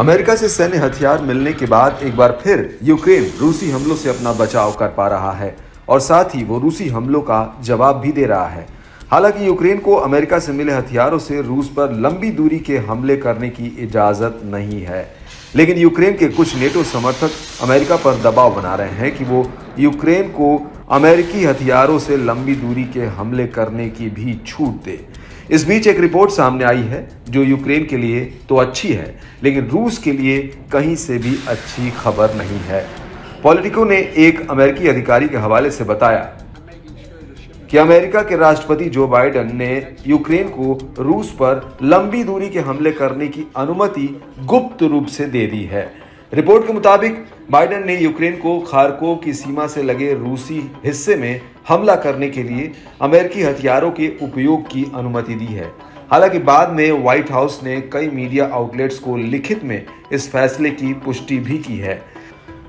America से सैन्य हथियार मिलने के बाद एक बार फिर यूक्रेन रूसी हमलों से अपना बचाव कर पा रहा है और साथ ही वो रूसी हमलों का जवाब भी दे रहा है। हालांकि यूक्रेन को अमेरिका से मिले हथियारों से रूस पर लंबी दूरी के हमले करने की इजाज़त नहीं है, लेकिन यूक्रेन के कुछ नेटो समर्थक अमेरिका पर दबाव बना रहे हैं कि वो यूक्रेन को अमेरिकी हथियारों से लंबी दूरी के हमले करने की भी छूट दे। इस बीच एक रिपोर्ट सामने आई है जो यूक्रेन के लिए तो अच्छी है, लेकिन रूस के लिए कहीं से भी अच्छी खबर नहीं है। पॉलिटिको ने एक अमेरिकी अधिकारी के हवाले से बताया कि अमेरिका के राष्ट्रपति जो बाइडेन ने यूक्रेन को रूस पर लंबी दूरी के हमले करने की अनुमति गुप्त रूप से दे दी है। रिपोर्ट के मुताबिक बाइडेन ने यूक्रेन को खारकोव की सीमा से लगे रूसी हिस्से में हमला करने के लिए अमेरिकी हथियारों के उपयोग की अनुमति दी है। हालांकि बाद में व्हाइट हाउस ने कई मीडिया आउटलेट्स को लिखित में इस फैसले की पुष्टि भी की है।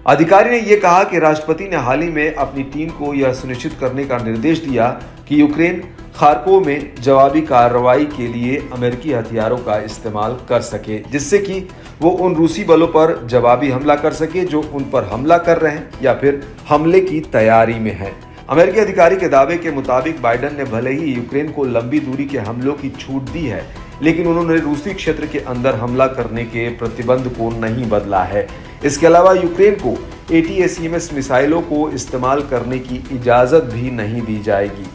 अधिकारी ने यह कहा कि राष्ट्रपति ने हाल ही में अपनी टीम को यह सुनिश्चित करने का निर्देश दिया कि यूक्रेन खारकोव में जवाबी कार्रवाई के लिए अमेरिकी हथियारों का इस्तेमाल कर सके, जिससे कि वो उन रूसी बलों पर जवाबी हमला कर सके जो उन पर हमला कर रहे हैं या फिर हमले की तैयारी में हैं। अमेरिकी अधिकारी के दावे के मुताबिक बाइडेन ने भले ही यूक्रेन को लंबी दूरी के हमलों की छूट दी है, लेकिन उन्होंने रूसी क्षेत्र के अंदर हमला करने के प्रतिबंध को नहीं बदला है। इसके अलावा यूक्रेन को ATACMS मिसाइलों को इस्तेमाल करने की इजाज़त भी नहीं दी जाएगी।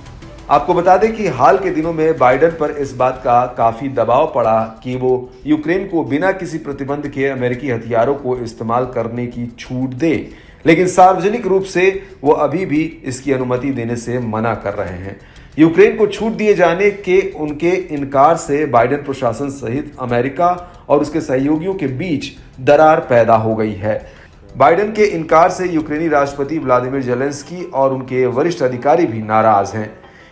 आपको बता दें कि हाल के दिनों में बाइडेन पर इस बात का काफ़ी दबाव पड़ा कि वो यूक्रेन को बिना किसी प्रतिबंध के अमेरिकी हथियारों को इस्तेमाल करने की छूट दे, लेकिन सार्वजनिक रूप से वो अभी भी इसकी अनुमति देने से मना कर रहे हैं। यूक्रेन को छूट दिए जाने के उनके इनकार से बाइडेन प्रशासन सहित अमेरिका और उसके सहयोगियों के बीच दरार पैदा हो गई है। बाइडेन के इनकार से यूक्रेनी राष्ट्रपति व्लादिमीर ज़ेलेंस्की और उनके वरिष्ठ अधिकारी भी नाराज़ हैं।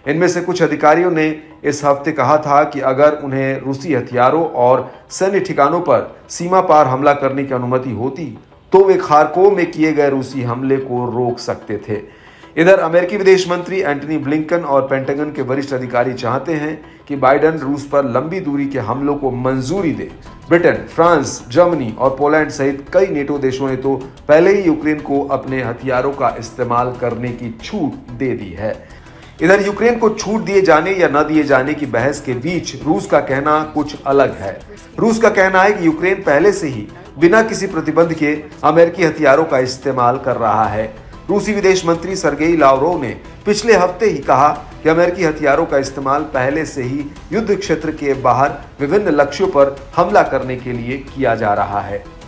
इनमें से कुछ अधिकारियों ने इस हफ्ते कहा था कि अगर उन्हें रूसी हथियारों और सैन्य ठिकानों पर सीमा पार हमला करने की अनुमति होती तो वे खारकोव में किए गए रूसी हमले को रोक सकते थे। इधर अमेरिकी विदेश मंत्री एंटनी ब्लिंकन और पेंटागन के वरिष्ठ अधिकारी चाहते हैं कि बाइडेन रूस पर लंबी दूरी के हमलों को मंजूरी दे। ब्रिटेन, फ्रांस, जर्मनी और पोलैंड सहित कई नेटो देशों ने तो पहले ही यूक्रेन को अपने हथियारों का इस्तेमाल करने की छूट दे दी है। इधर यूक्रेन को छूट दिए जाने या न दिए जाने की बहस के बीच रूस का कहना कुछ अलग है। रूस का कहना है कि यूक्रेन पहले से ही बिना किसी प्रतिबंध के अमेरिकी हथियारों का इस्तेमाल कर रहा है। रूसी विदेश मंत्री सर्गेई लावरोव ने पिछले हफ्ते ही कहा कि अमेरिकी हथियारों का इस्तेमाल पहले से ही युद्ध क्षेत्र के बाहर विभिन्न लक्ष्यों पर हमला करने के लिए किया जा रहा है।